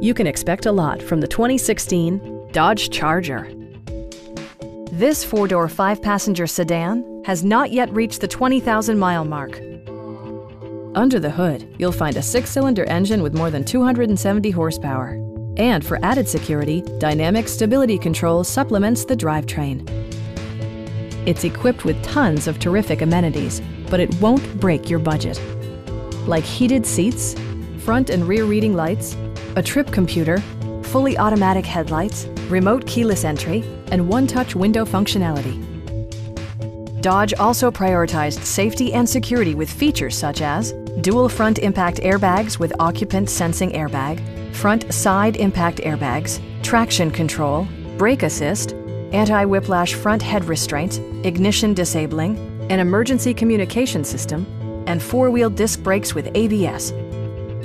You can expect a lot from the 2016 Dodge Charger. This four-door, five-passenger sedan has not yet reached the 20,000-mile mark. Under the hood, you'll find a six-cylinder engine with more than 270 horsepower. And for added security, Dynamic Stability Control supplements the drivetrain. It's equipped with tons of terrific amenities, but it won't break your budget. Like heated seats, front and rear reading lights, a trip computer, fully automatic headlights, remote keyless entry, and one-touch window functionality. Dodge also prioritized safety and security with features such as dual front impact airbags with occupant sensing airbag, front side impact airbags, traction control, brake assist, anti-whiplash front head restraints, ignition disabling, an emergency communication system, and four-wheel disc brakes with ABS.